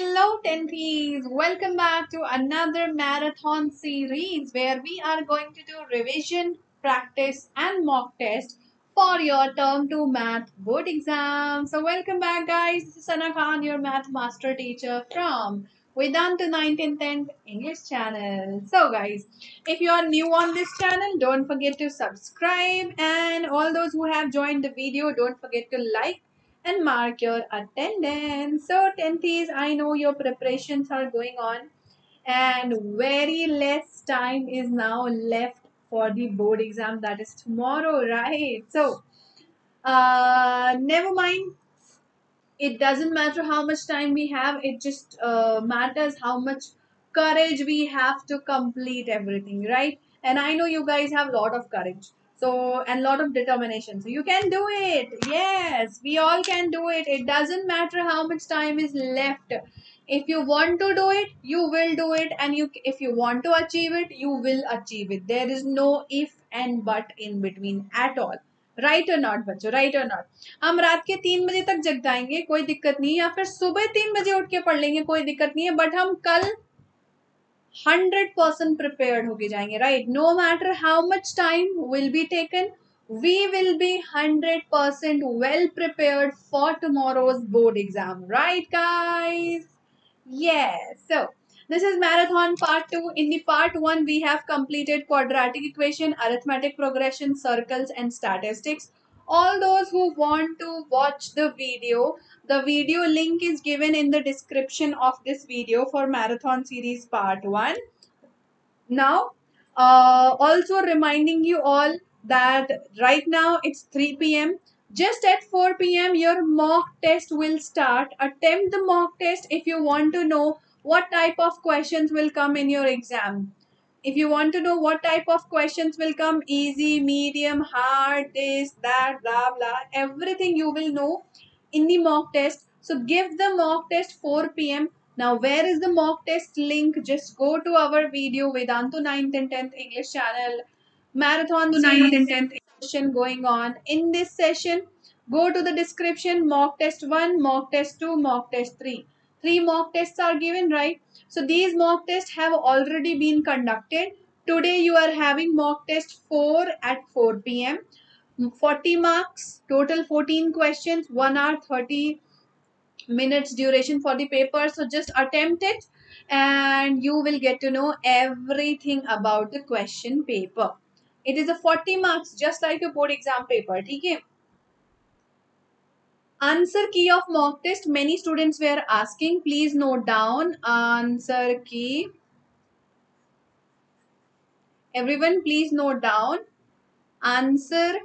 Hello, 10thies! Welcome back to another marathon series where we are going to do revision, practice, and mock test for your term 2 math board exam. So, welcome back, guys. This is Sana Khan, your math master teacher from Vedantu 9 and 10 English channel. So, guys, if you are new on this channel, don't forget to subscribe, and all those who have joined the video, don't forget to like and mark your attendance. So 10thies, I know your preparations are going on and very less time is now left for the board exam that is tomorrow, right? So never mind, it doesn't matter how much time we have, it just matters how much courage we have to complete everything, right? And I know you guys have a lot of courage. So, and lot of determination. So, you can do it. Yes, we all can do it. It doesn't matter how much time is left. If you want to do it, you will do it. And if you want to achieve it, you will achieve it. There is no if and but in between at all. Right or not, बच्चों? Right or not? हम रात के 3 बजे तक जगाएंगे, कोई दिक्कत नहीं, या फिर सुबह 3 बजे उठ के पढ़ लेंगे, कोई दिक्कत नहीं है. But हम कल 100% prepared होके जाएंगे, right? No matter how much time will be taken, we will be 100% well prepared for tomorrow's board exam, right, guys? Yes. So this is marathon part 2. In the part 1, we have completed quadratic equation, arithmetic progression, circles, and statistics. All those who want to watch the video link is given in the description of this video for Marathon Series Part 1. Now, also reminding you all that right now it's 3 p.m. Just at 4 p.m. your mock test will start. Attempt the mock test if you want to know what type of questions will come in your exam. If you want to know what type of questions will come, easy, medium, hard, this, that, blah, blah, everything you will know in the mock test. So give the mock test 4 p.m. Now, where is the mock test link? Just go to our video, Vedantu 9th and 10th English channel, Marathon 9th and 10th session going on. In this session, go to the description, mock test 1, mock test 2, mock test 3. 3 mock tests are given, right? So these mock tests have already been conducted. Today you are having mock test 4 at 4 p.m. 40 marks, total 14 questions, 1 hour 30 minutes duration for the paper. So just attempt it and you will get to know everything about the question paper. It is a 40 marks just like your board exam paper, okay? Answer key of mock test, many students were asking, please note down answer key. Everyone please note down, answer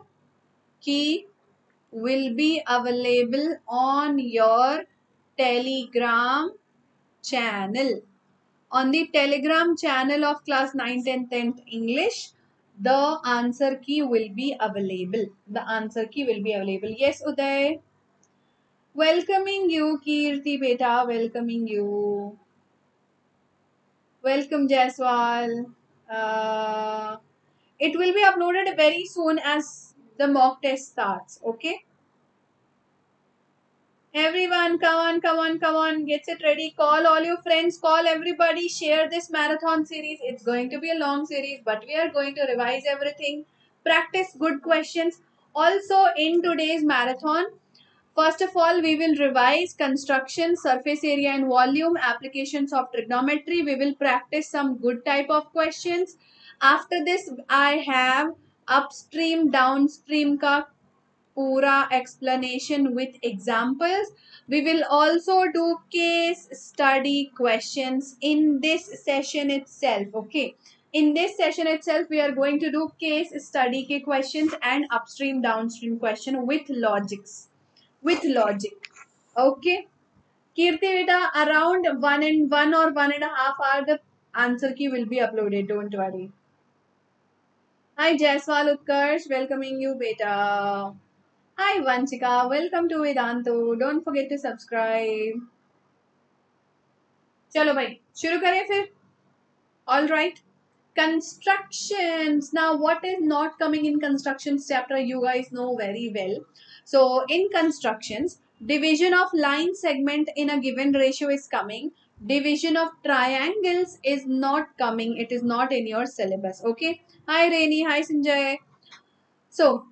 key will be available on your Telegram channel. On the Telegram channel of class 9th and 10th English, the answer key will be available. The answer key will be available. Yes, Uday. Welcoming you, Kirti beta, welcoming you. Welcome, Jaiswal. It will be uploaded very soon as the mock test starts, okay? Everyone, come on, come on, come on. Get it ready. Call all your friends. Call everybody. Share this marathon series. It's going to be a long series, but we are going to revise everything. Practice good questions. Also, in today's marathon, first of all, we will revise construction, surface area and volume, applications of trigonometry. We will practice some good type of questions. After this, I have upstream, downstream ka pura explanation with examples. We will also do case study questions in this session itself. Okay. In this session itself, we are going to do case study ke questions and upstream, downstream question with logics. With logic, okay. Kirti beta, around 1 or 1.5 hour, the answer key will be uploaded. Don't worry. Hi, Jaiswal Utkarsh, welcoming you, beta. Hi, Vanchika, welcome to Vedantu. Don't forget to subscribe. Chalo bhai, shuru kare fir. All right. Constructions. Now, what is not coming in constructions chapter? You guys know very well. So, in constructions, Division of line segment in a given ratio is coming. Division of triangles is not coming. It is not in your syllabus. Okay. Hi Raini. Hi Sinjay. So,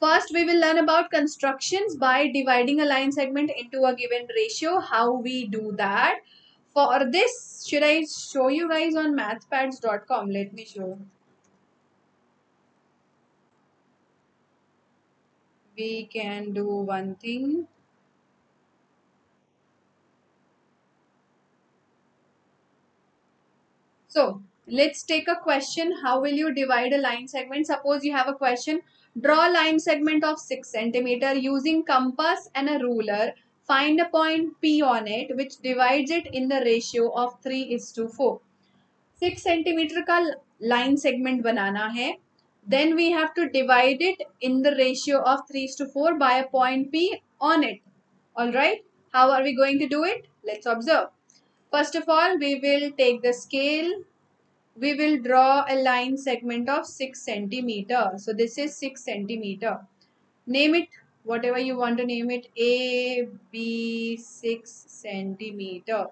first we will learn about constructions by dividing a line segment into a given ratio. How we do that. For this, should I show you guys on mathpads.com? Let me show. We can do one thing. So, let's take a question. How will you divide a line segment? Suppose you have a question. Draw a line segment of 6 cm using compass and a ruler. Find a point P on it which divides it in the ratio of 3:4. 6 cm ka line segment banana hai. Then we have to divide it in the ratio of 3:4 by a point P on it. Alright. How are we going to do it? Let's observe. First of all, we will take the scale. We will draw a line segment of 6 cm. So, this is 6 cm. Name it whatever you want to name it. A, B, 6 cm.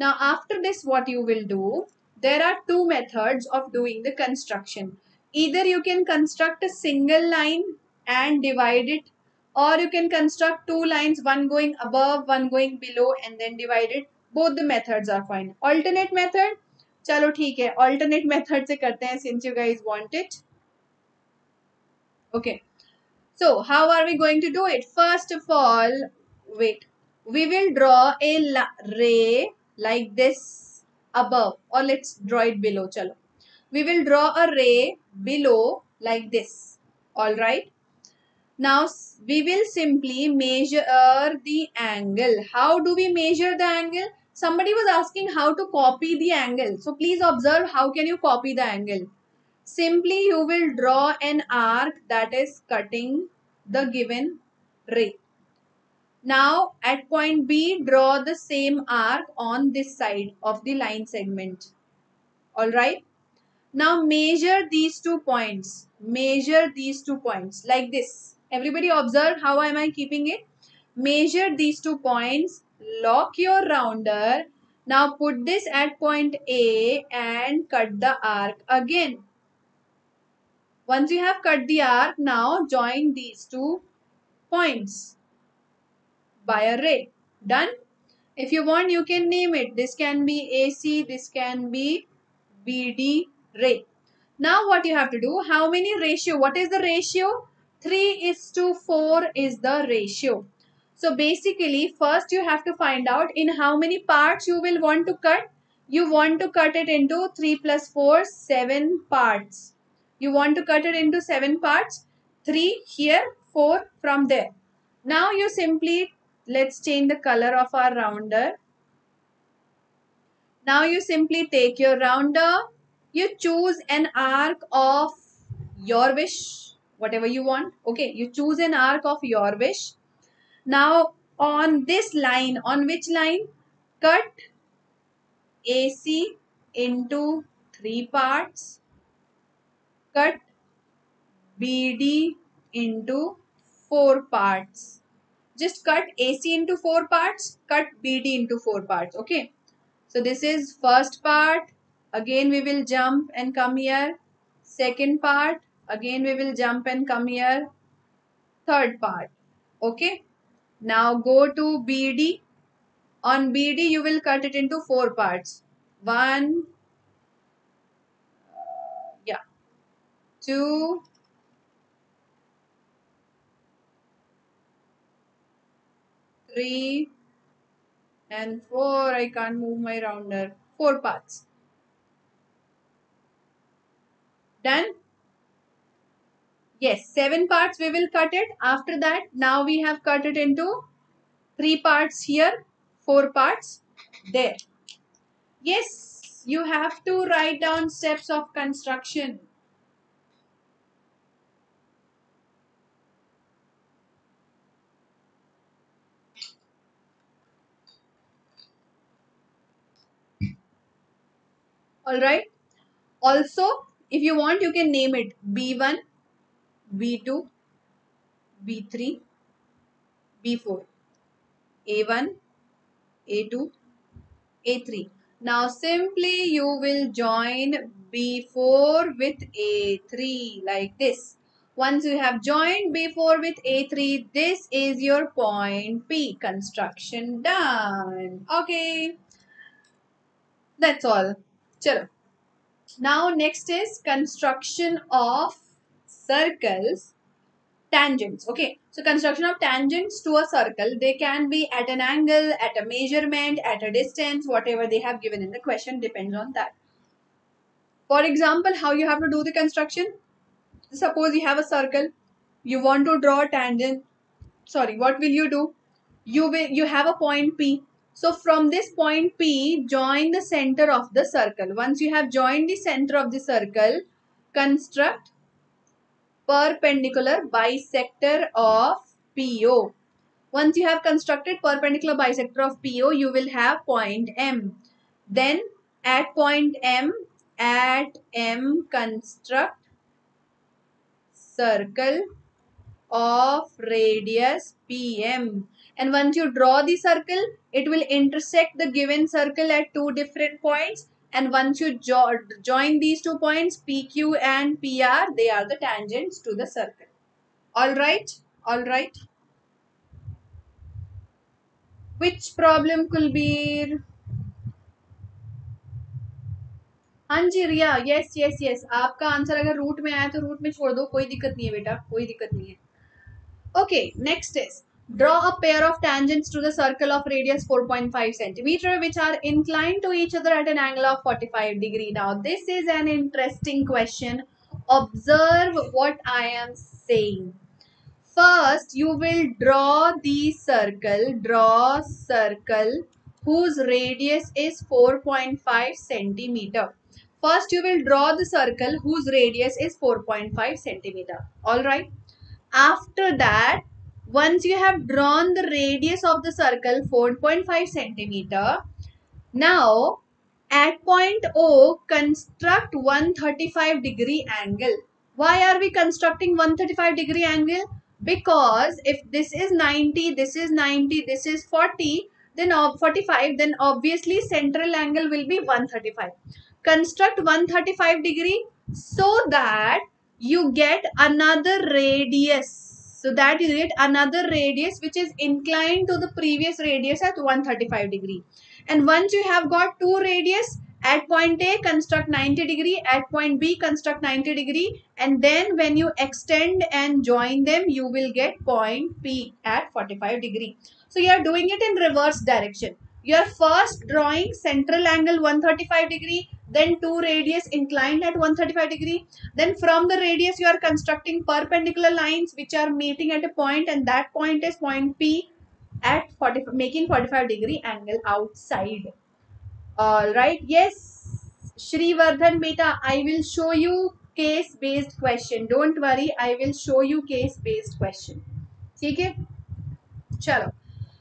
Now, after this, what you will do? There are two methods of doing the construction. Either you can construct a single line and divide it, or you can construct two lines, one going above, one going below, and then divide it. Both the methods are fine. Alternate method? Chalo, theek hai. Alternate method se karte hain since you guys want it. Okay. So, how are we going to do it? First of all, wait. We will draw a ray like this above, or let's draw it below. Chalo. We will draw a ray below like this. Alright. Now, we will simply measure the angle. How do we measure the angle? Somebody was asking how to copy the angle. So, please observe how can you copy the angle. Simply, you will draw an arc that is cutting the given ray. Now, at point B, draw the same arc on this side of the line segment. Alright. Now, measure these two points. Measure these two points like this. Everybody observe how am I keeping it. Measure these two points. Lock your rounder. Now, put this at point A and cut the arc again. Once you have cut the arc, now join these two points by a ray. Done? If you want, you can name it. This can be AC. This can be BD ray. Now what you have to do, how many ratio, what is the ratio? 3:4 is the ratio. So basically first you have to find out in how many parts you will want to cut. You want to cut it into 3 + 4, 7 parts. You want to cut it into 7 parts, 3 here, 4 from there. Now you simply, let's change the color of our rounder. Now you simply take your rounder. You choose an arc of your wish, whatever you want. Okay, you choose an arc of your wish. Now, on this line, on which line? Cut AC into 3 parts. Cut BD into 4 parts. Just cut AC into 4 parts. Cut BD into 4 parts. Okay. So, this is first part. Again we will jump and come here. Second part. Again we will jump and come here. Third part. Okay. Now go to BD. On BD you will cut it into 4 parts. 1, 2. Three. And 4. I can't move my rounder. 4 parts. Done? Yes, 7 parts we will cut it. After that, now we have cut it into 3 parts here, 4 parts there. Yes, you have to write down steps of construction. Alright. Also, if you want, you can name it B1, B2, B3, B4. A1, A2, A3. Now simply you will join B4 with A3 like this. Once you have joined B4 with A3, this is your point P. Construction done. Okay. That's all. Chalo. Now next is construction of circles, tangents. Okay. So construction of tangents to a circle. They can be at an angle, at a measurement, at a distance, whatever they have given in the question depends on that. For example, how you have to do the construction? Suppose you have a circle, you want to draw a tangent. Sorry, what will you do? You have a point P. So from this point P, join the center of the circle. Once you have joined the center of the circle, construct perpendicular bisector of PO. Once you have constructed perpendicular bisector of PO, you will have point M. Then at point M, construct circle of radius PM, and once you draw the circle, it will intersect the given circle at two different points, and once you join these two points PQ and PR, they are the tangents to the circle. All right. Which problem, Kulbeer? Anjir, Riya, yes. आपका answer अगर root में आया तो root में छोड़ दो, कोई दिक्कत नहीं है बेटा, कोई दिक्कत नहीं है. Okay, next is draw a pair of tangents to the circle of radius 4.5 centimeter which are inclined to each other at an angle of 45 degree. Now this is an interesting question. Observe what I am saying. First, you will draw the circle. Draw circle whose radius is 4.5 centimeter. First, you will draw the circle whose radius is 4.5 centimeter. Alright. After that, once you have drawn the radius of the circle 4.5 centimeter, now at point O, construct 135 degree angle. Why are we constructing 135 degree angle? Because if this is 90, this is 90, this is 40, then 45, then obviously central angle will be 135. Construct 135 degree so that you get another radius. Which is inclined to the previous radius at 135 degree. And once you have got two radius, at point A construct 90 degree, at point B construct 90 degree, and then when you extend and join them, you will get point P at 45 degree. So you are doing it in reverse direction. You are first drawing central angle 135 degree, then two radius inclined at 135 degree. Then from the radius you are constructing perpendicular lines which are meeting at a point, and that point is point P at 45, making 45 degree angle outside. Alright, yes, Shri Vartan beta, I will show you case based question. Don't worry, I will show you case based question. Okay? Chalo.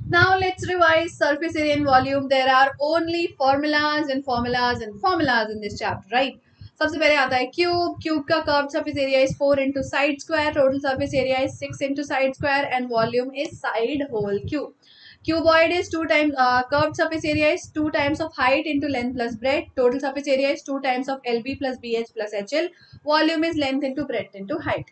Now let's revise surface area and volume. There are only formulas in this chapter, right? सबसे पहले आता है cube. Cube का curved surface area is 4 into side square. Total surface area is 6 into side square, and volume is side whole cube. Cuboid is 2 times curved surface area is 2 times of height into length plus breadth. Total surface area is 2 times of LB plus BH plus HL. Volume is length into breadth into height.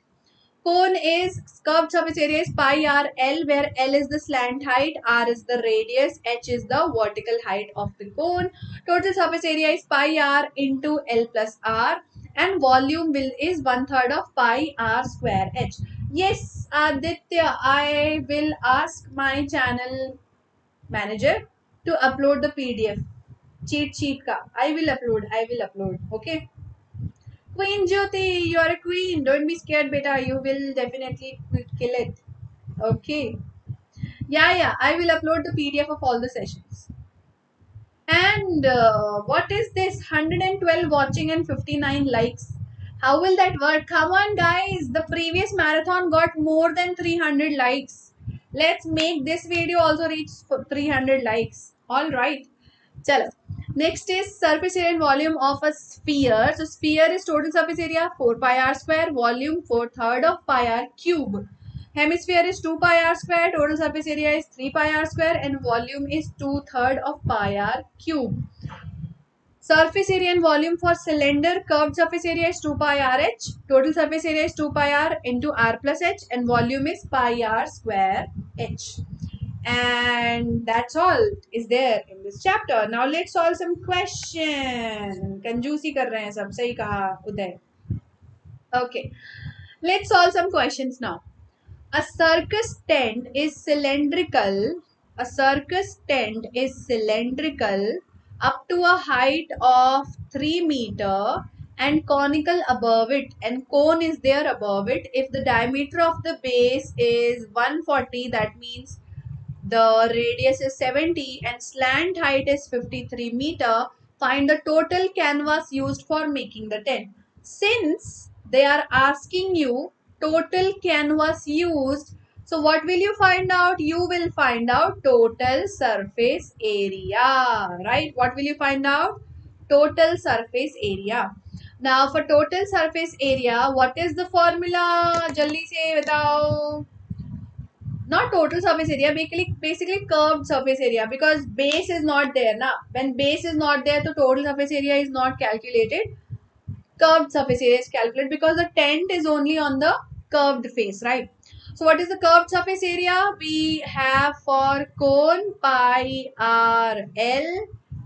Cone is, curved surface area is pi r L, where L is the slant height, R is the radius, H is the vertical height of the cone. Total surface area is pi r into L plus R, and volume is 1/3 of pi r square H. Yes, Aditya, I will ask my channel manager to upload the PDF. Cheat sheet ka. I will upload. Okay. Queen Jyoti, you are a queen. Don't be scared, beta. You will definitely kill it. Okay. Yeah. I will upload the PDF of all the sessions. And what is this? 112 watching and 59 likes. How will that work? Come on, guys. The previous marathon got more than 300 likes. Let's make this video also reach 300 likes. All right. Chalo. Next is surface area and volume of a sphere. So sphere is total surface area 4 pi r square, volume 4/3 of pi r cube. Hemisphere is 2 pi r square, total surface area is 3 pi r square, and volume is 2/3 of pi r cube. Surface area and volume for cylinder curved surface area is 2 pi r h, total surface area is 2 pi r into r plus h, and volume is pi r square h. And that's all is there in this chapter. Now let's solve some question. Kanjoosi kar rahe hain sab, sahi kaha Uday. Okay, let's solve some questions now. A circus tent is cylindrical. A circus tent is cylindrical up to a height of 3 meters and conical above it, and cone is there above it. If the diameter of the base is 140, that means the radius is 70 and slant height is 53 meters. Find the total canvas used for making the tent. Since they are asking you total canvas used, so what will you find out? You will find out total surface area, right? What will you find out? Total surface area. Now for total surface area, what is the formula? Jaldi se batao. Not total surface area, basically curved surface area, because base is not there na. When base is not there, the total surface area is not calculated. Curved surface area is calculated because the tent is only on the curved face, right? So what is the curved surface area? We have for cone pi r l,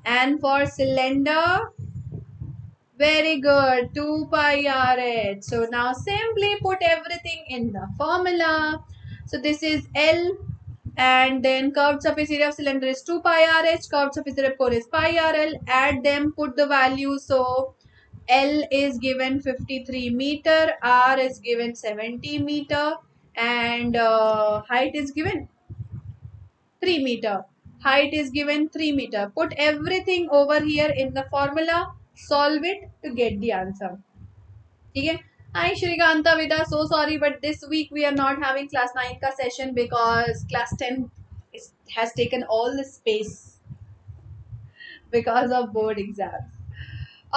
and for cylinder, very good, 2 pi r h. So now simply put everything in the formula. So this is L, and then curved surface area of cylinder is 2 pi r h, curved surface area of cone is pi r l. Add them, put the value. So L is given 53 meters, R is given 70 meters, and height is given 3 meters. Height is given 3 meters. Put everything over here in the formula. Solve it to get the answer. Okay? Hi Shri Ganta Vida, so sorry, but this week we are not having class 9 ka session because class 10 has taken all the space because of board exams.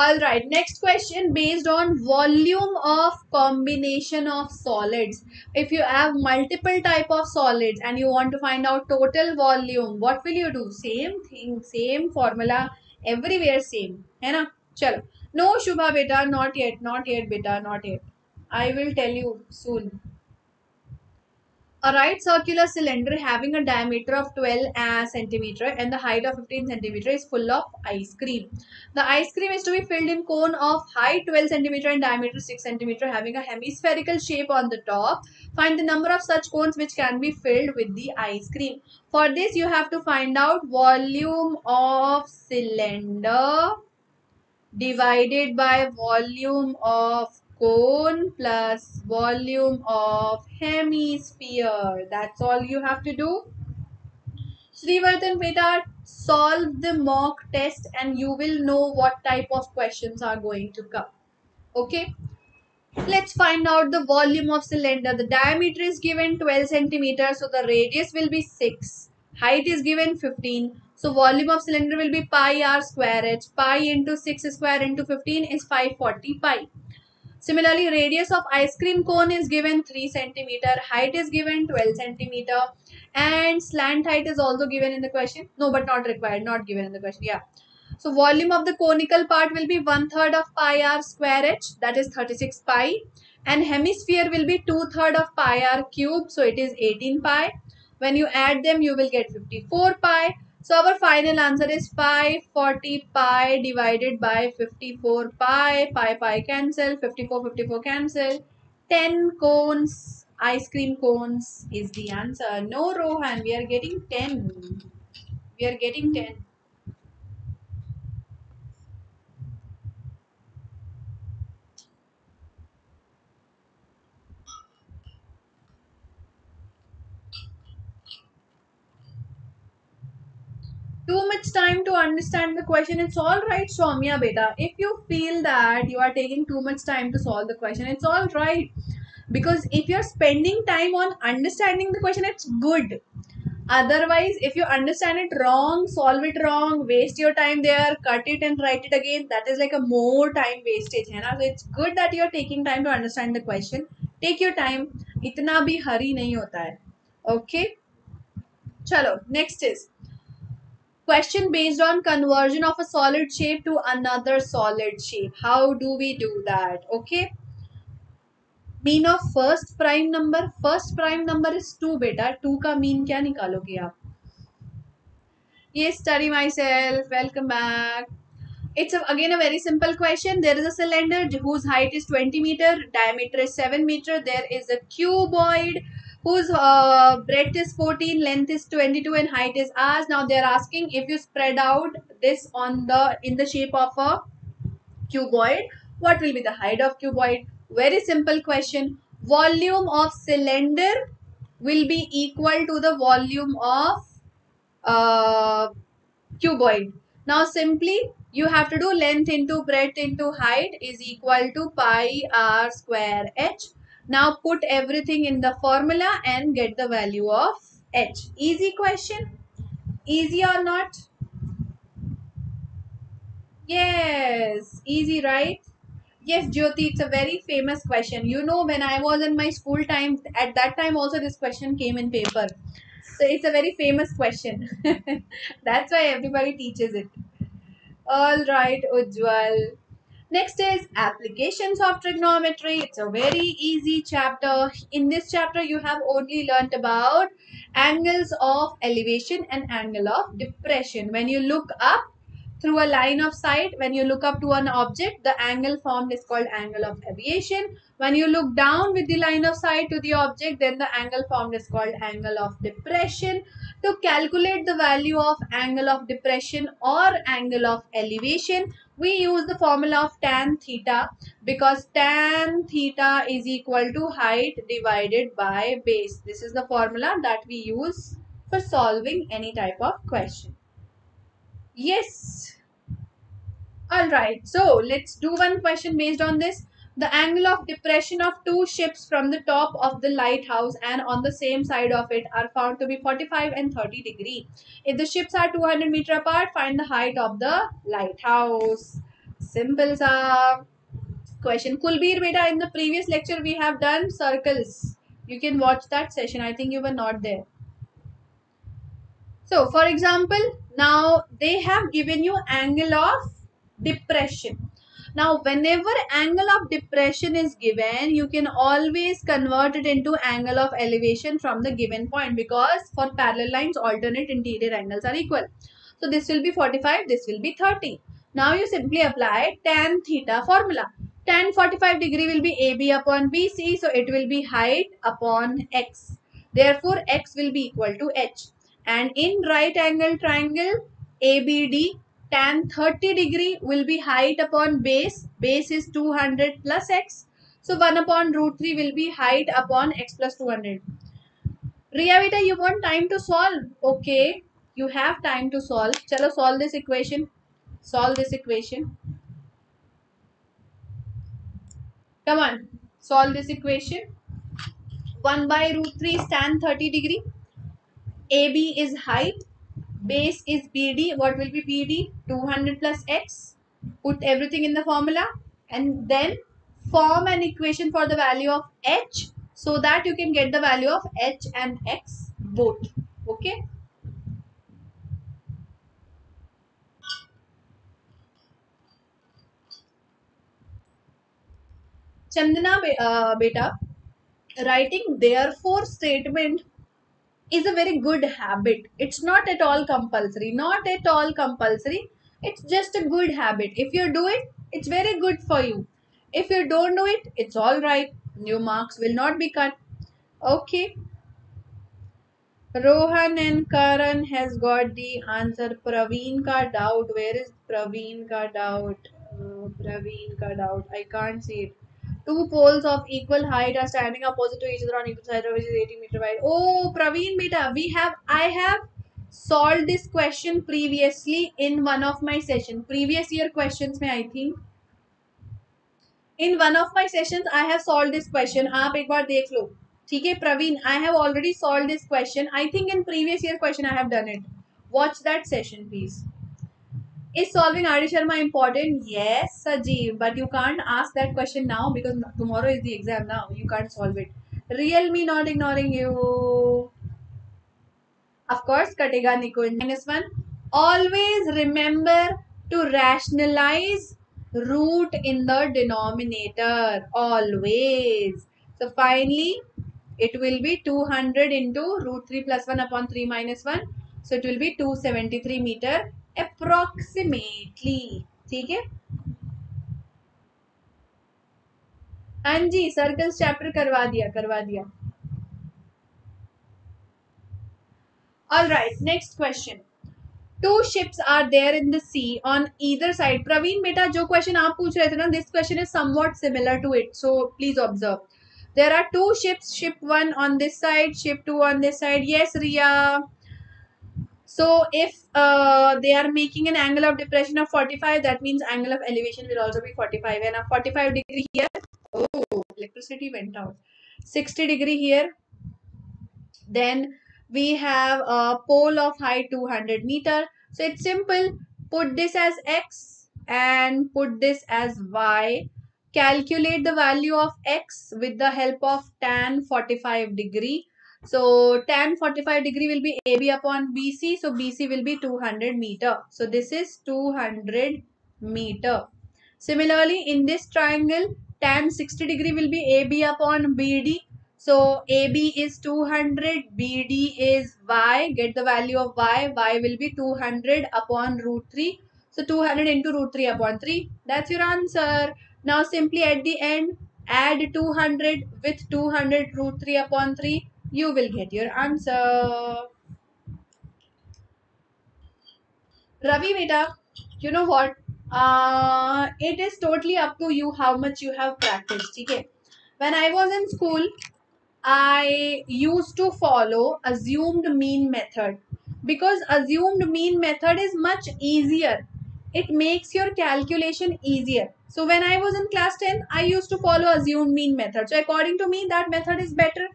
Alright, next question, based on volume of combination of solids. If you have multiple type of solids and you want to find out total volume, what will you do? Same thing, same formula, everywhere same. Hai na? Chalo. No Shubha beta, not yet beta, not yet. I will tell you soon. A right circular cylinder having a diameter of 12 centimeter and the height of 15 centimeter is full of ice cream. The ice cream is to be filled in cone of height 12 centimeter and diameter 6 centimeter, having a hemispherical shape on the top. Find the number of such cones which can be filled with the ice cream. For this, you have to find out volume of cylinder divided by volume of cone plus volume of hemisphere. That's all you have to do. Shrivardhan beta, solve the mock test and you will know what type of questions are going to come. Okay. Let's find out the volume of cylinder. The diameter is given 12 centimeters. So the radius will be 6. Height is given 15. So volume of cylinder will be pi r square h. Pi into 6 square into 15 is 540 pi. Similarly, radius of ice cream cone is given 3 centimeter, height is given 12 centimeter, and slant height is also given in the question. No, but not required, not given in the question. Yeah. So volume of the conical part will be 1/3 of pi r square h, that is 36 pi, and hemisphere will be 2/3 of pi r cube, so it is 18 pi. When you add them, you will get 54 pi. So our final answer is 540 pi divided by 54 pi. Pi cancel. 54 cancel. 10 cones, ice cream cones is the answer. No Rohan, we are getting 10. We are getting 10. Too much time to understand the question. It's alright, Shomia beta. If you feel that you are taking too much time to solve the question, it's alright. Because if you're spending time on understanding the question, it's good. Otherwise, if you understand it wrong, solve it wrong, waste your time there, cut it and write it again, that is like a more time wastage. So it's good that you're taking time to understand the question. Take your time इतना भी हरी नहीं होता है. Okay, चलो next is question based on conversion of a solid shape to another solid shape. How do we do that? Okay. Mean of first prime number. First prime number is 2 beta. 2 का mean क्या निकालोगे आप? Yes, study myself. Welcome back. It's again a very simple question. There is a cylinder whose height is 20 meter, diameter is 7 meter. There is a cuboid whose breadth is 14, length is 22 and height is r. Now they are asking if you spread out this on the in the shape of a cuboid, what will be the height of cuboid? Very simple question. Volume of cylinder will be equal to the volume of cuboid. Now simply you have to do length into breadth into height is equal to pi r square h. Now put everything in the formula and get the value of h. Easy question. Easy or not? Yes. Easy, right? Yes, Jyoti, it's a very famous question. You know, when I was in my school time, at that time also this question came in paper. So it's a very famous question. That's why everybody teaches it. All right, Ujjwal. Next is applications of trigonometry. It's a very easy chapter. In this chapter, you have only learnt about angles of elevation and angle of depression. When you look up through a line of sight, when you look up to an object, the angle formed is called angle of elevation. When you look down with the line of sight to the object, then the angle formed is called angle of depression. To calculate the value of angle of depression or angle of elevation, we use the formula of tan theta, because tan theta is equal to height divided by base. This is the formula that we use for solving any type of question. Yes. All right. So let's do one question based on this. The angle of depression of two ships from the top of the lighthouse and on the same side of it are found to be 45 and 30 degree. If the ships are 200 meter apart, find the height of the lighthouse. Simple sa question. Kulbeer beta, in the previous lecture we have done circles. You can watch that session. I think you were not there. So for example, now they have given you angle of depression. Now, whenever angle of depression is given, you can always convert it into angle of elevation from the given point, because for parallel lines, alternate interior angles are equal. So, this will be 45, this will be 30. Now, you simply apply tan theta formula. Tan 45 degree will be AB upon BC, so it will be height upon X. Therefore, X will be equal to H. And in right angle triangle, ABD, tan 30 degree will be height upon base. Base is 200 plus x. So 1 upon root 3 will be height upon x plus 200. Riya beta, you want time to solve? Okay, you have time to solve. Chalo, solve this equation. Solve this equation. Come on, solve this equation. 1 by root 3 is tan 30 degree. AB is height. Base is BD. What will be BD? 200 plus X. Put everything in the formula and then form an equation for the value of H, so that you can get the value of H and X both. Okay. Chandana beta, writing therefore statement is a very good habit. It's not at all compulsory. Not at all compulsory. It's just a good habit. If you do it, it's very good for you. If you don't do it, it's all right. New marks will not be cut. Okay. Rohan and Karan has got the answer. Praveen ka doubt. Where is Praveen ka doubt? Praveen ka doubt. I can't see it. Two poles of equal height are standing opposite to each other on equal side, which is 18 meter wide. Oh, Praveen beta, I have solved this question previously in one of my sessions. Previous year questions mein, I think. In one of my sessions, I have solved this question. Aap ek baar dekh lo. Theek hai, Praveen, I have already solved this question. I think in previous year question, I have done it. Watch that session, please. Is solving Aditya Sharma important? Yes, Sajeev, but you can't ask that question now because tomorrow is the exam now. You can't solve it. Real me not ignoring you. Of course, Katega Niko in -1. Always remember to rationalize root in the denominator. Always. So finally, it will be 200 into root 3 plus 1 upon 3 minus 1. So it will be 273 meter approximately. Okay? And ji, circles chapter karwa diya. Alright, next question. Two ships are there in the sea on either side. Praveen beta, jo question aap pooch rahe the na, this question is somewhat similar to it. So please observe. There are two ships, ship 1 on this side, ship 2 on this side. Yes, Riya. So if they are making an angle of depression of 45, that means angle of elevation will also be 45. And a 45 degree here. Oh, electricity went out. 60 degree here. Then we have a pole of height 200 meter. So it's simple. Put this as X and put this as Y. Calculate the value of X with the help of tan 45 degree. So tan 45 degree will be AB upon BC. So BC will be 200 meter. So this is 200 meter. Similarly, in this triangle, tan 60 degree will be AB upon BD. So AB is 200, BD is Y. Get the value of Y. Y will be 200 upon root 3. So 200 into root 3 upon 3. That's your answer. Now simply at the end, add 200 with 200 root 3 upon 3. You will get your answer. Ravi beta, you know what? It is totally up to you how much you have practiced. Okay? When I was in school, I used to follow assumed mean method, because assumed mean method is much easier. It makes your calculation easier. So when I was in class 10, I used to follow assumed mean method. So according to me, that method is better.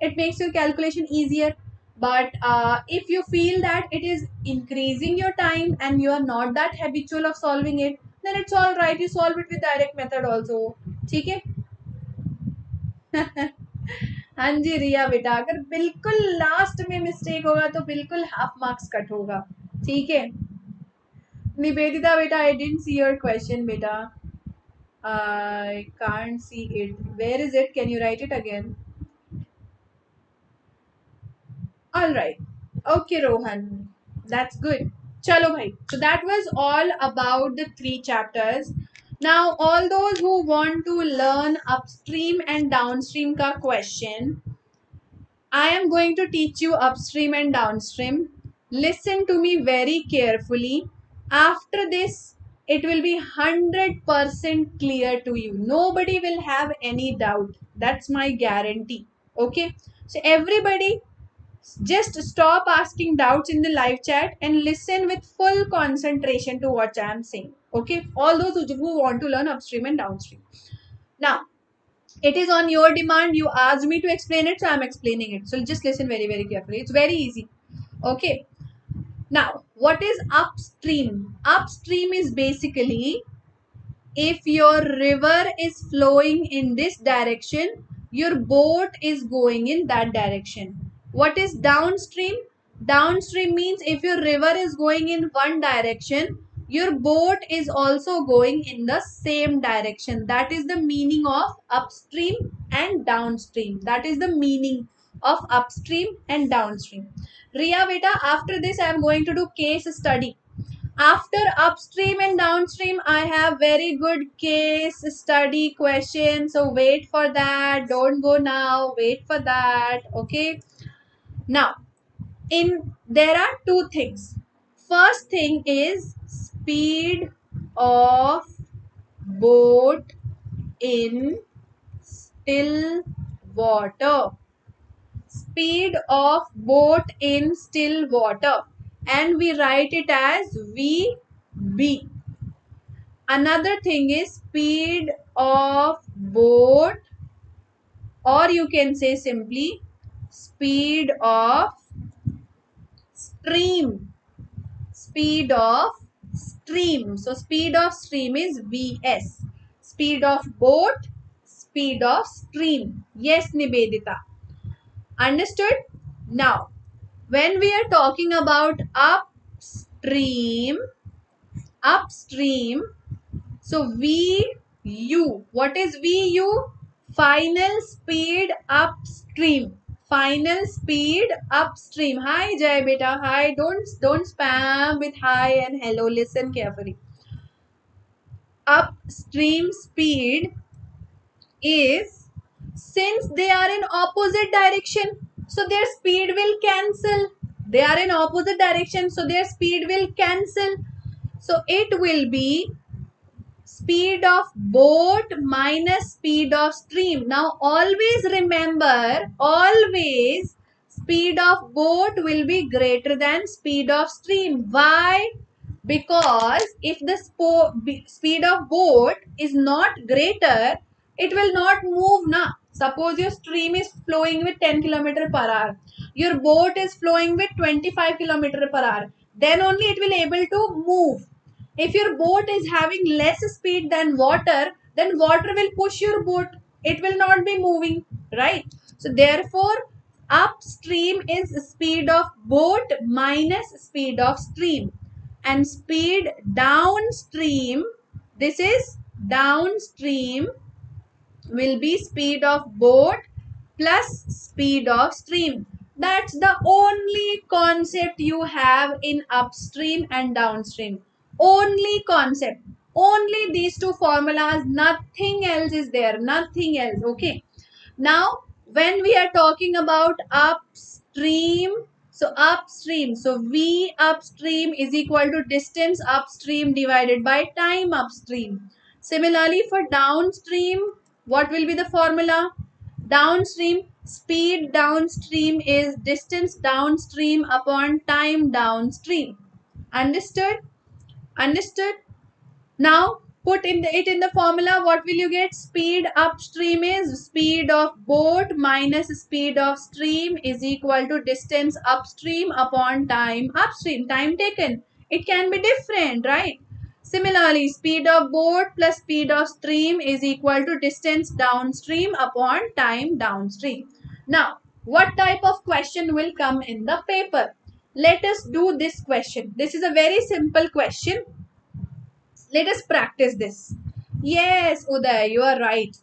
It makes your calculation easier. But if you feel that it is increasing your time and you are not that habitual of solving it, then it's all right. You solve it with direct method also. Okay? Anjir Riya beta, agar bilkul last mein mistake hoga to bilkul half marks cut hoga. Okay? Nibedita beta, I didn't see your question beta. I can't see it. Where is it? Can you write it again? Alright. Okay, Rohan. That's good. Chalo bhai. So that was all about the 3 chapters. Now, all those who want to learn upstream and downstream ka question, I am going to teach you upstream and downstream. Listen to me very carefully. After this, it will be 100% clear to you. Nobody will have any doubt. That's my guarantee. Okay. So everybody, just stop asking doubts in the live chat and listen with full concentration to what I am saying. Okay, all those who want to learn upstream and downstream. Now, it is on your demand. You asked me to explain it, so I am explaining it. So just listen very, very carefully. It's very easy. Okay. Now, what is upstream? Upstream is basically if your river is flowing in this direction, your boat is going in that direction. What is downstream? Downstream means if your river is going in one direction, your boat is also going in the same direction. That is the meaning of upstream and downstream. That is the meaning of upstream and downstream. Riya beta, after this I am going to do case study. After upstream and downstream, I have very good case study questions. So wait for that. Don't go now. Wait for that. Okay. Now, there are two things. First thing is speed of boat in still water. Speed of boat in still water. And we write it as VB. Another thing is speed of boat, or you can say simply speed of stream. Speed of stream. So speed of stream is VS. Speed of boat, speed of stream. Yes, Nibedita. Understood? Now, when we are talking about upstream, so VU. What is VU? Final speed upstream. Final speed upstream. Hi, Jai beta. Hi. Don't spam with hi and hello. Listen carefully. Upstream speed is, since they are in opposite direction, so their speed will cancel. They are in opposite direction, so their speed will cancel. So it will be speed of boat minus speed of stream. Now always remember, always speed of boat will be greater than speed of stream. Why? Because if the speed of boat is not greater, it will not move na. Suppose your stream is flowing with 10 km/h. Your boat is flowing with 25 km/h. Then only it will able to move. If your boat is having less speed than water, then water will push your boat. It will not be moving, right? So therefore, upstream is speed of boat minus speed of stream. And speed downstream, this is downstream, will be speed of boat plus speed of stream. That's the only concept you have in upstream and downstream. Only concept. Only these two formulas. Nothing else is there. Nothing else. Okay. Now, when we are talking about upstream, so upstream, so V upstream is equal to distance upstream divided by time upstream. Similarly, for downstream, what will be the formula? Downstream, speed downstream is distance downstream upon time downstream. Understood? Understood? Now, put it in the formula. What will you get? Speed upstream is speed of boat minus speed of stream is equal to distance upstream upon time upstream. Time taken. It can be different, right? Similarly, speed of boat plus speed of stream is equal to distance downstream upon time downstream. Now, what type of question will come in the paper? Let us do this question. This is a very simple question. Let us practice this. Yes, Uday, you are right.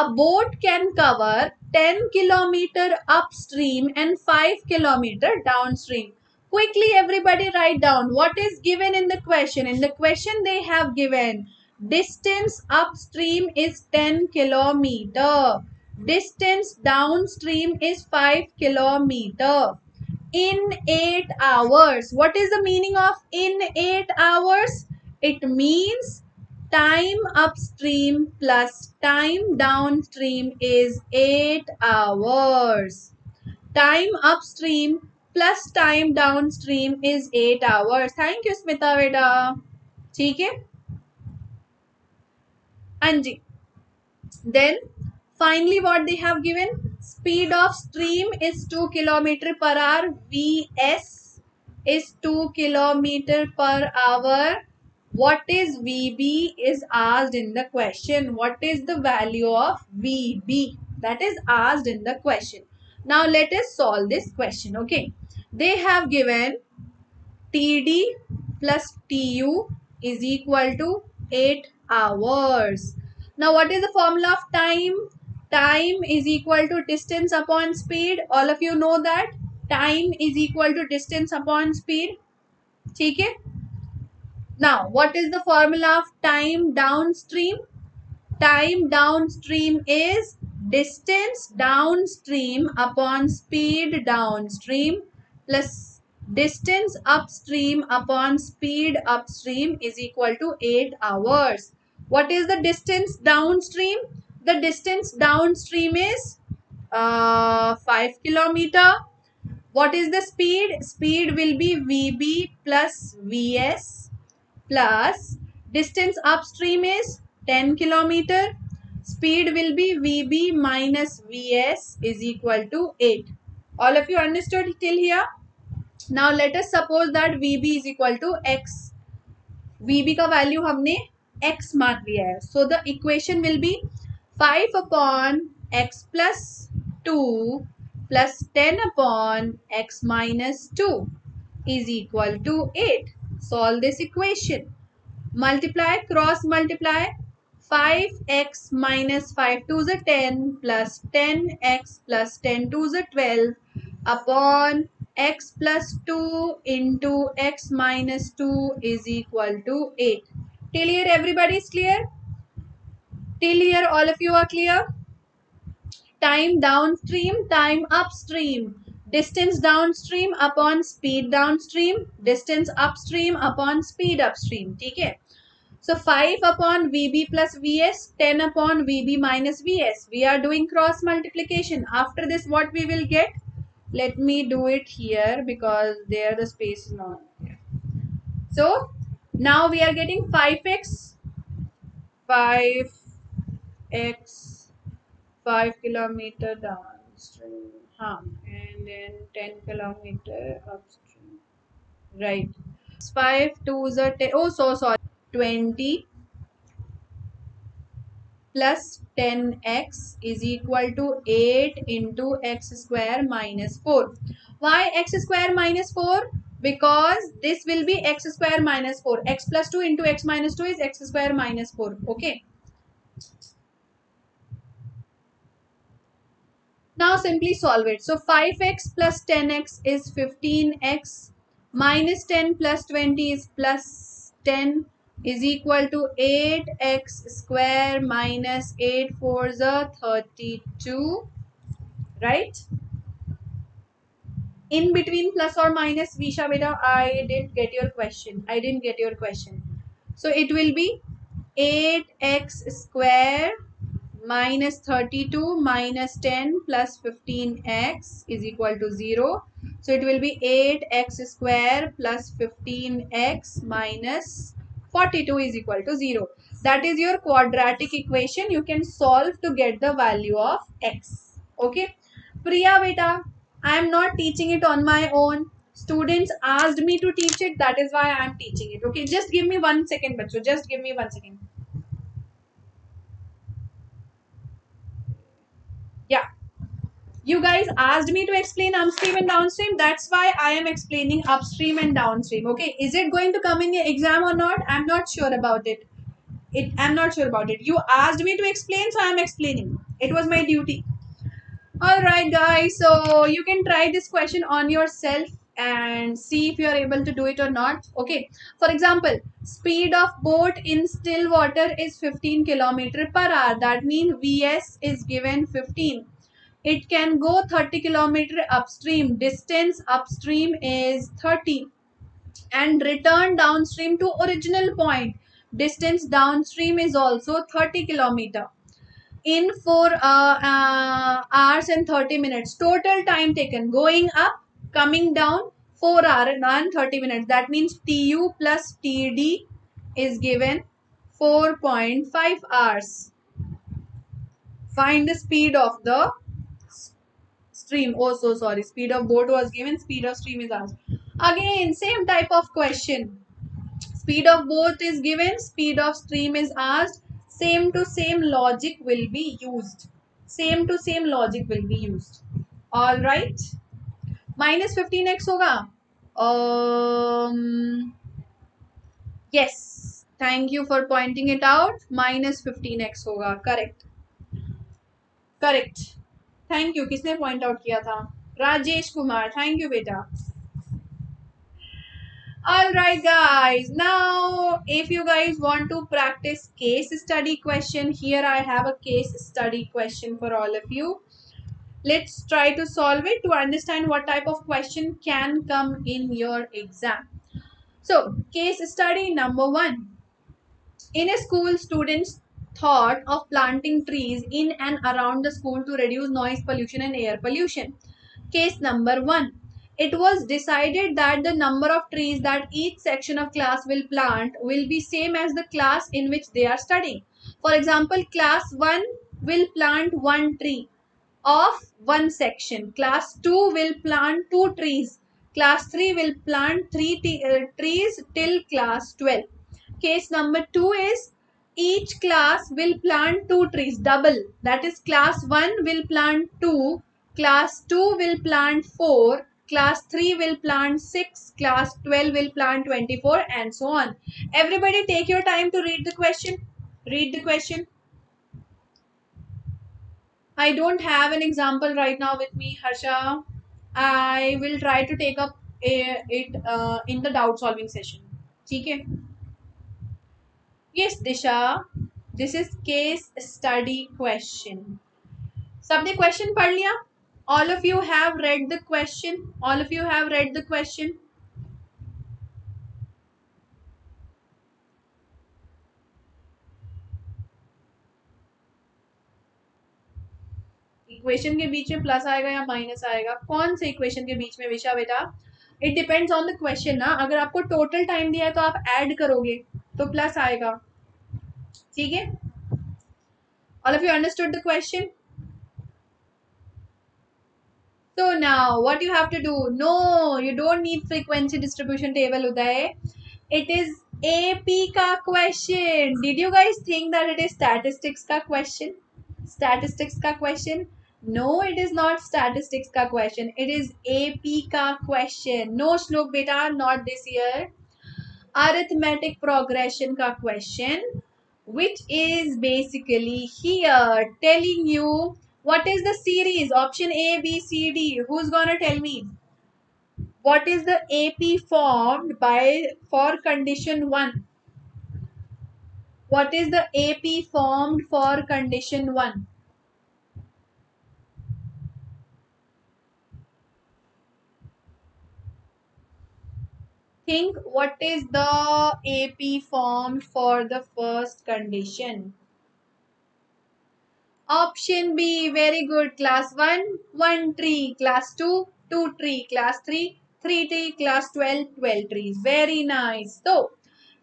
A boat can cover 10 km upstream and 5 km downstream. Quickly everybody write down what is given in the question. In the question they have given distance upstream is 10 km. Distance downstream is 5 km. In 8 hours. What is the meaning of in 8 hours? It means time upstream plus time downstream is 8 hours. Time upstream plus time downstream is 8 hours. Thank you, Smita Veda. Okay? Anjir. Then, finally, what they have given? Speed of stream is 2 km/h. Vs is 2 km/h. What is Vb is asked in the question. What is the value of Vb? That is asked in the question. Now, let us solve this question. Okay. They have given Td plus Tu is equal to 8 hours. Now, what is the formula of time? Time is equal to distance upon speed. All of you know that. Time is equal to distance upon speed. Okay? Now, what is the formula of time downstream? Time downstream is distance downstream upon speed downstream plus distance upstream upon speed upstream is equal to 8 hours. What is the distance downstream? The distance downstream is 5 km. What is the speed? Speed will be Vb plus Vs plus distance upstream is 10 km. Speed will be Vb minus Vs is equal to 8. All of you understood till here? Now let us suppose that Vb is equal to x. Vb ka value humne x mark liya hai. So the equation will be 5 upon x plus 2 plus 10 upon x minus 2 is equal to 8. Solve this equation. Multiply, cross multiply. 5x minus 5 to the 10 plus 10x plus 10 to the 12 upon x plus 2 into x minus 2 is equal to 8. Till here everybody is clear? Till here all of you are clear? Time downstream, time upstream. Distance downstream upon speed downstream. Distance upstream upon speed upstream. Okay? So 5 upon VB plus VS, 10 upon VB minus VS. We are doing cross multiplication. After this what we will get? Let me do it here because there the space is not there. So now we are getting 5x, 5 kilometer downstream, and then 10 kilometer upstream, right? 5 to the 10. Oh, so sorry. 20 plus 10x is equal to 8 into x square minus 4. Why x square minus 4? Because this will be x square minus 4. X plus 2 into x minus 2 is x square minus 4. Okay. Now simply solve it. So 5x plus 10x is 15x. Minus 10 plus 20 is plus 10. Is equal to 8x square minus 8 fours are 32, right? In between plus or minus, Visha beta, I didn't get your question. So it will be 8x square minus 32 minus 10 plus 15x is equal to 0. So it will be 8x square plus 15x minus 42 is equal to 0. That is your quadratic equation. You can solve to get the value of x. Okay. Priya beta, I am not teaching it on my own. Students asked me to teach it. That is why I am teaching it. Okay. Just give me 1 second, bachcho. Just give me 1 second. Yeah. You guys asked me to explain upstream and downstream. That's why I am explaining upstream and downstream. Okay, is it going to come in your exam or not? I'm not sure about it. You asked me to explain, so I am explaining. It was my duty. Alright guys, so you can try this question on yourself and see if you are able to do it or not. Okay, for example, speed of boat in still water is 15 km/h. That means Vs is given 15. It can go 30 km upstream. Distance upstream is 30. And return downstream to original point. Distance downstream is also 30 km. In 4 hours and 30 minutes. Total time taken. Going up, coming down, 4 hours and 30 minutes. That means TU plus TD is given 4.5 hours. Find the speed of the stream. Oh, so sorry. Speed of boat was given. Speed of stream is asked. Again, same type of question. Speed of boat is given. Speed of stream is asked. Same to same logic will be used. Alright. Minus 15x hoga. Yes. Thank you for pointing it out. Minus 15x hoga. Correct. Correct. Thank you. किसने point out किया था? Rajesh Kumar. Thank you, beta. Alright, guys. Now, if you guys want to practice case study question, here I have a case study question for all of you. Let's try to solve it to understand what type of question can come in your exam. So, case study number 1. In a school, students thought of planting trees in and around the school to reduce noise pollution and air pollution. Case number 1. It was decided that the number of trees that each section of class will plant will be same as the class in which they are studying. For example, class 1 will plant 1 tree of one section. Class 2 will plant 2 trees. Class 3 will plant 3 trees till class 12. Case number 2 is each class will plant 2 trees, double. That is, class 1 will plant 2, class 2 will plant 4, class 3 will plant 6, class 12 will plant 24, and so on. Everybody take your time to read the question. Read the question. I don't have an example right now with me, Harsha. I will try to take up it in the doubt solving session. Okay? Yes, Disha. This is case study question. Sabne question pad liya? All of you have read the question. All of you have read the question. Equation के बीच में plus आएगा या minus आएगा? कौन से equation के बीच में विशा बेटा? It depends on the question ना. अगर आपको total time दिया है तो आप add करोगे तो प्लस आएगा. ठीक है? All of you understood the question? So now what you have to do? No, you don't need frequency distribution table, Uday. It is AP ka question. Did you guys think that it is statistics ka question? Statistics ka question? No, it is not statistics ka question. It is AP ka question. No, Shlok beta, not this year. Arithmetic progression ka question, which is basically here telling you what is the series? Option A, B, C, D. Who's gonna tell me? What is the AP formed by for condition 1? What is the AP formed for condition 1? Think what is the AP formed for the first condition. Option B, very good. Class 1, 1 tree. Class 2, 2 tree. Class 3, 3 tree. Class 12, 12 trees. Very nice. So,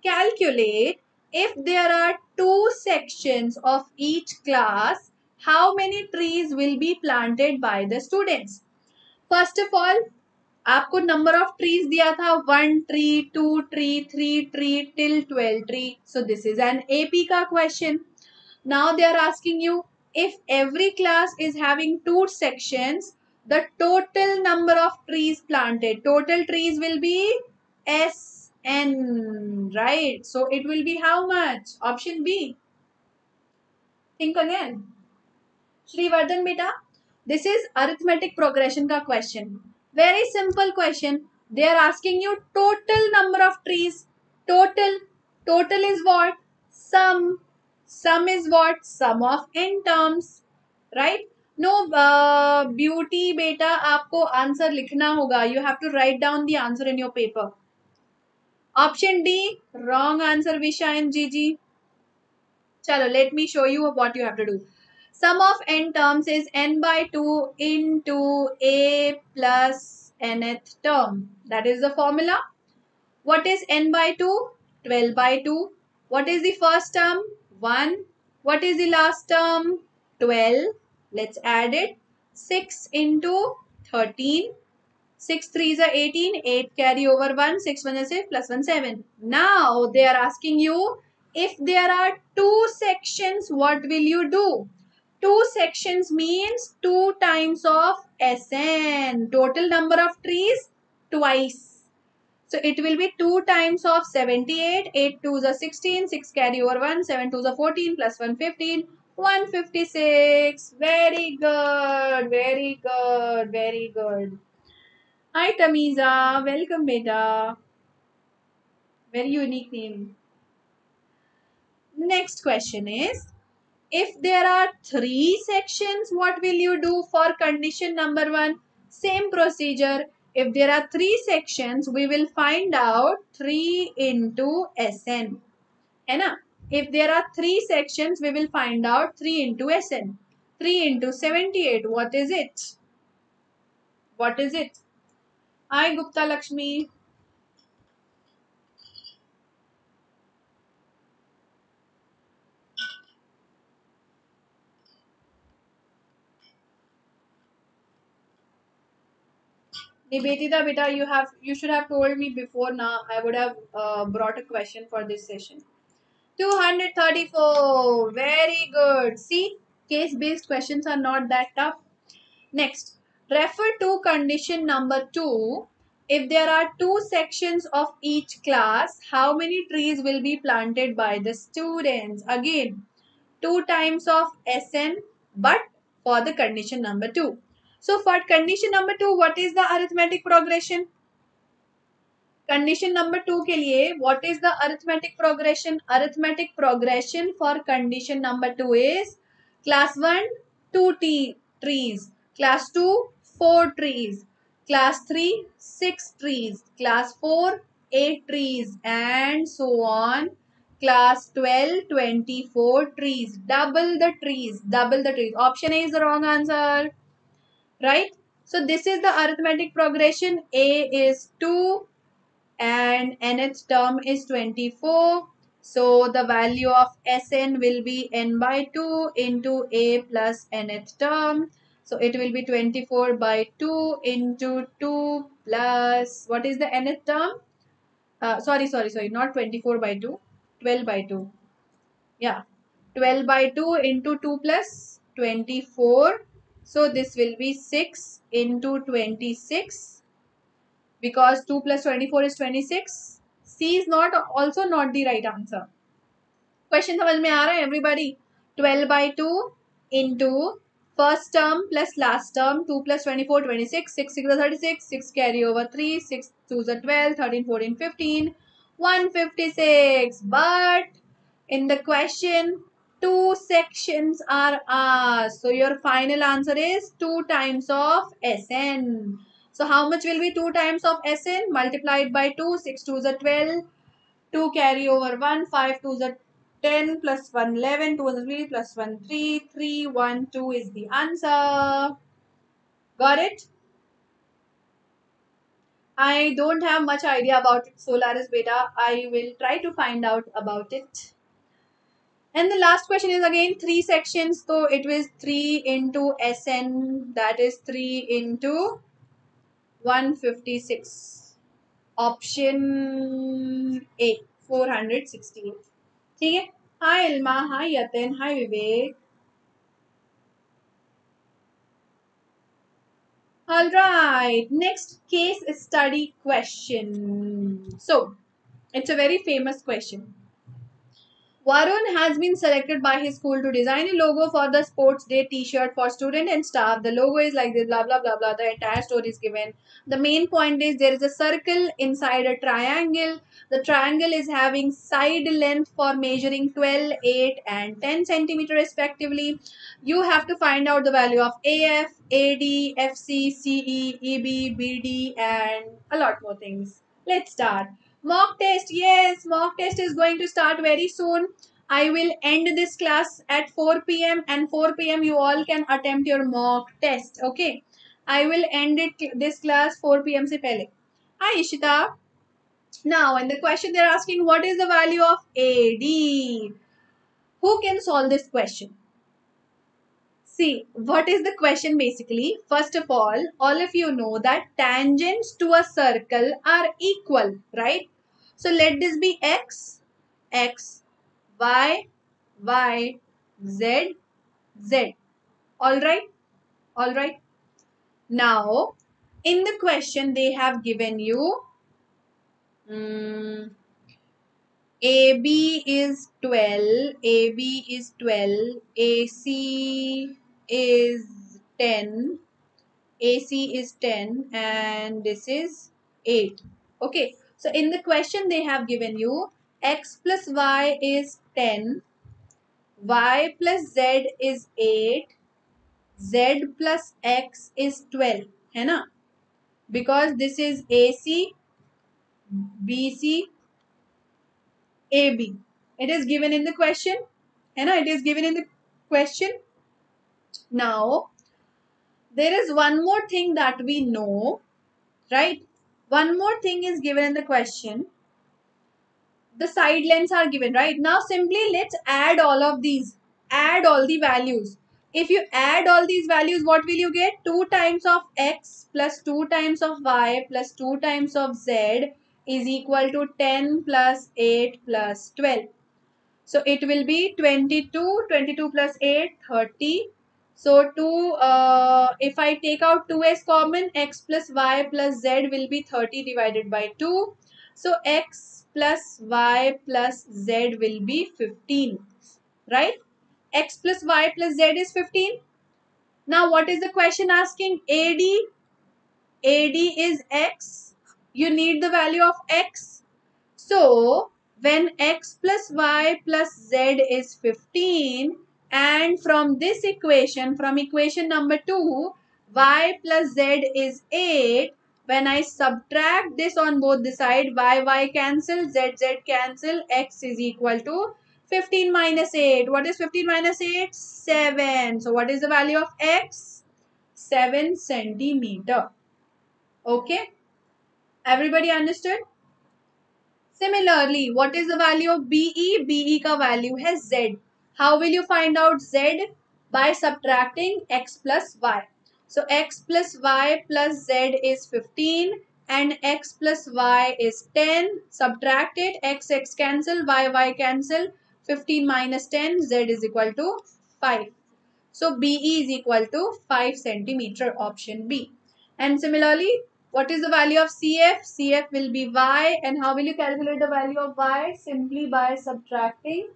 calculate if there are 2 sections of each class, how many trees will be planted by the students? First of all, आपको number of trees दिया था 1 tree, 2 tree, 3 tree till 12 tree. So, this is an AP का question. Now, they are asking you, if every class is having 2 sections, the total number of trees planted. Total trees will be SN, right? So, it will be how much? Option B. Think again. Shrivardhan beta, this is arithmetic progression ka question. Very simple question. They are asking you total number of trees. Total. Total is what? Sum. Sum is what? Sum of n terms, right? No, beauty beta, aapko answer likhna hoga. You have to write down the answer in your paper. Option D, wrong answer, Visha and Gigi. Chalo, let me show you what you have to do. Sum of n terms is n by 2 into a plus nth term. That is the formula. What is n by 2? 12 by 2. What is the first term? 1. What is the last term? 12. Let's add it. 6 into 13. 6 3s are 18. 8 carry over 1. 6 1 is 6. Plus 1 7. Now they are asking you, if there are 2 sections, what will you do? 2 sections means 2 times of SN. Total number of trees twice. So, it will be 2 times of 78, 8 2s are 16, 6 carry over 1, 7 2s are 14, plus 1 15, 156. Very good, very good, very good. Hi Tamiza, welcome beta. Very unique name. Next question is, if there are 3 sections, what will you do for condition number 1? Same procedure. If there are 3 sections, we will find out 3 into SN. If there are 3 sections, we will find out 3 into SN. 3 into 78, what is it? What is it? Hi Gupta Lakshmi. Nibedita beta, you should have told me before now. I would have brought a question for this session. 234. Very good. See, case-based questions are not that tough. Next, refer to condition number 2. If there are 2 sections of each class, how many trees will be planted by the students? Again, 2 times of SN, but for the condition number 2. So, for condition number 2, what is the arithmetic progression? Condition number 2 के लिए, what is the arithmetic progression? Arithmetic progression for condition number 2 is class 1, 2 trees, class 2, 4 trees, class 3, 6 trees, class 4, 8 trees and so on. Class 12, 24 trees. Double the trees, double the trees. Option A is the wrong answer, right? So, this is the arithmetic progression. A is 2. And nth term is 24. So, the value of Sn will be n by 2 into a plus nth term. So, it will be 24 by 2 into 2 plus, what is the nth term? Sorry, not 24 by 2, 12 by 2. Yeah, 12 by 2 into 2 plus 24. So, this will be 6 into 26. Because 2 plus 24 is 26. C is not also not the right answer. Question समझ में आ रहा है everybody? 12 by 2 into first term plus last term. 2 plus 24, 26. 6, 6 is 36. 6 carry over 3. 6, 2 is 12. 13, 14, 15. 156. But in the question, 2 sections are asked. So your final answer is 2 times of SN. So, how much will be 2 times of SN multiplied by 2? 6 2s are 12, 2 carry over 1, 5 2s are 10, plus 1 11, 2 is 3, plus 1 3, 3, 1, 2 is the answer. Got it? I don't have much idea about it, Solaris Beta. I will try to find out about it. And the last question is again 3 sections. So, it was 3 into SN, that is 3 into 156. Option A, 468. ठीक है? Hi Ilma, hi Yatin, hi Vivek. All right. Next case study question. So, it's a very famous question. Varun has been selected by his school to design a logo for the sports day t-shirt for student and staff. The logo is like this, blah, blah, blah, blah. The entire story is given. The main point is there is a circle inside a triangle. The triangle is having side length for measuring 12, 8 and 10 centimeter respectively. You have to find out the value of AF, AD, FC, CE, EB, BD and a lot more things. Let's start. Mock test, yes, mock test is going to start very soon. I will end this class at 4 p.m. and 4 p.m. you all can attempt your mock test, okay? I will end it this class 4 p.m. se pehle. Hi, Ishita. Now, in the question they are asking, what is the value of AD? Who can solve this question? See, what is the question basically? First of all of you know that tangents to a circle are equal, right? So, let this be x, x, y, y, z, z. Alright? Alright? Now, in the question they have given you AB is 12, AB is 12, AC is 10, AC is 10 and this is 8. Okay. So, in the question they have given you x plus y is 10, y plus z is 8, z plus x is 12, है ना? Because this is AC, BC, AB. It is given in the question, है ना? It is given in the question. Now, there is one more thing that we know, right? One more thing is given in the question. The side lengths are given, right? Now, simply let's add all of these. Add all the values. If you add all these values, what will you get? 2 times of x plus 2 times of y plus 2 times of z is equal to 10 plus 8 plus 12. So it will be 22, 22 plus 8, 30. So if I take out 2s common, x plus y plus z will be 30 divided by 2. So x plus y plus z will be 15, right? X plus y plus z is 15. Now what is the question asking? AD. AD is x. You need the value of x. So when x plus y plus z is 15, and from this equation, from equation number 2, y plus z is 8. When I subtract this on both the side, y cancel, z cancel, x is equal to 15 minus 8. What is 15 minus 8? 7. So what is the value of x? 7 centimeter. Okay. Everybody understood? Similarly, what is the value of BE? BE ka value hai z. How will you find out z? By subtracting x plus y. So x plus y plus z is 15 and x plus y is 10. Subtract it. X cancel. Y cancel. 15 minus 10. Z is equal to 5. So BE is equal to 5 centimeter. Option B. And similarly, what is the value of CF? CF will be y. And how will you calculate the value of y? Simply by subtracting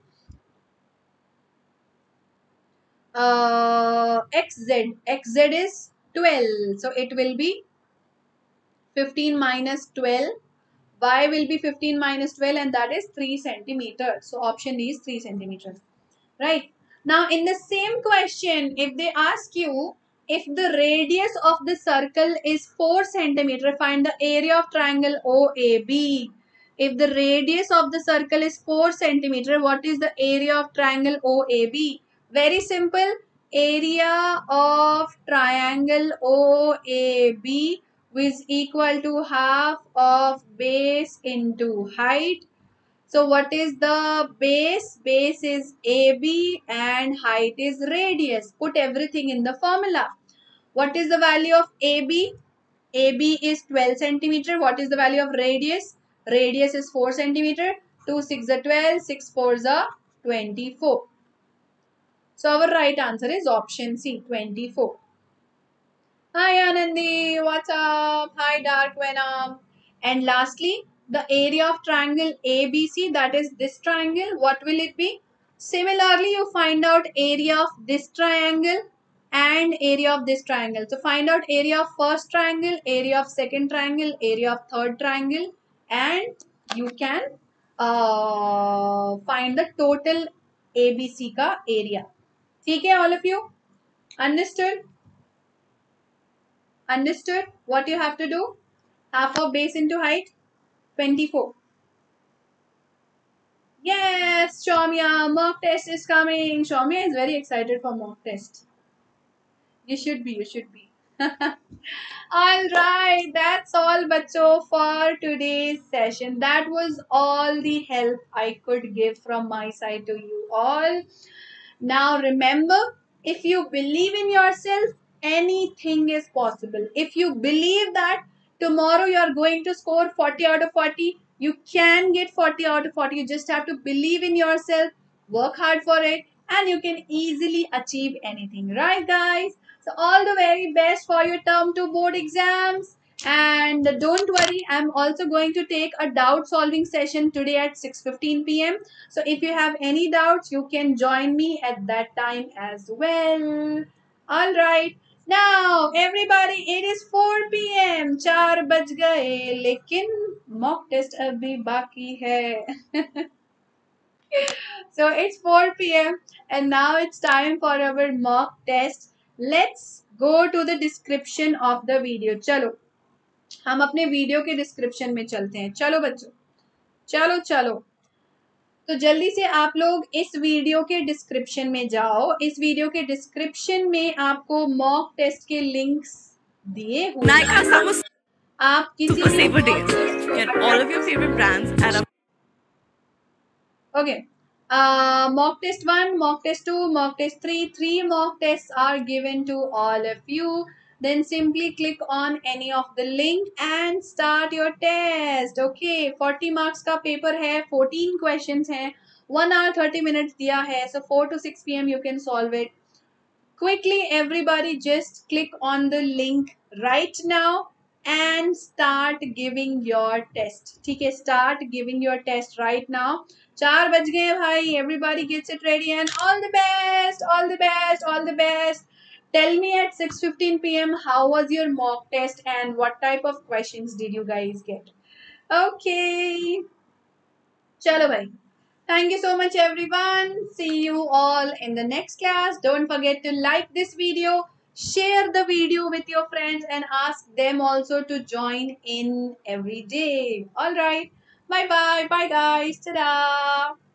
xz. Xz is 12. So it will be 15 minus 12. Y will be 15 minus 12 and that is 3 centimeters. So option D is 3 centimeters. Right. Now in the same question, if they ask you, if the radius of the circle is 4 centimeter, find the area of triangle OAB. If the radius of the circle is 4 centimeter, what is the area of triangle OAB? Very simple. Area of triangle OAB is equal to half of base into height. So what is the base? Base is AB and height is radius. Put everything in the formula. What is the value of AB? AB is 12 centimeter. What is the value of radius? Radius is 4 centimeter. 2 6 are 12, 6 4s are 24. So our right answer is option C, 24. Hi Anandi, what's up? Hi Dark Venom. And lastly, the area of triangle ABC, that is this triangle, what will it be? Similarly, you find out area of this triangle and area of this triangle. So find out area of first triangle, area of second triangle, area of third triangle, and you can find the total ABC ka area. Okay, all of you? Understood? Understood? What you have to do? Half of base into height, 24. Yes, Shomia, mock test is coming. Shomia is very excited for mock test. You should be, you should be. Alright, that's all bacho for today's session. That was all the help I could give from my side to you all. Now remember, if you believe in yourself, anything is possible. If you believe that tomorrow you are going to score 40 out of 40, you can get 40 out of 40. You just have to believe in yourself, work hard for it, and you can easily achieve anything. Right, guys? So all the very best for your term 2 board exams. And don't worry, I'm also going to take a doubt solving session today at 6:15 p.m. So if you have any doubts, you can join me at that time as well. All right. Now, everybody, it is 4 p.m. 4 baj gaye, lekin mock test abhi baki hai. So, it's 4 p.m. and now it's time for our mock test. Let's go to the description of the video. Chalo, hum apne video ke description mein chalte hain. Chalo bachcho, chalo chalo. तो जल्दी से आप लोग इस video के description में जाओ. इस वीडियो के डिस्क्रिप्शन में आपको मॉक टेस्ट के लिंक्स दिए हुए हैं. आप किसी okay mock test 1, mock test 2, mock test 3, 3 mock test are given to all of you. Then simply click on any of the link and start your test. Okay, 40 marks का paper है, 14 questions हैं 1 hour 30 minutes दिया है, so 4 to 6 PM you can solve it. Quickly everybody just click on the link right now and start giving your test. ठीक है, start giving your test right now. 4 बज गए भाई. Everybody gets it ready and all the best, all the best, all the best. Tell me at 6:15 PM how was your mock test and what type of questions did you guys get? Okay. Chalo bhai. Thank you so much everyone. See you all in the next class. Don't forget to like this video, share the video with your friends and ask them also to join in every day. All right. Bye bye. Bye guys. Ta-da.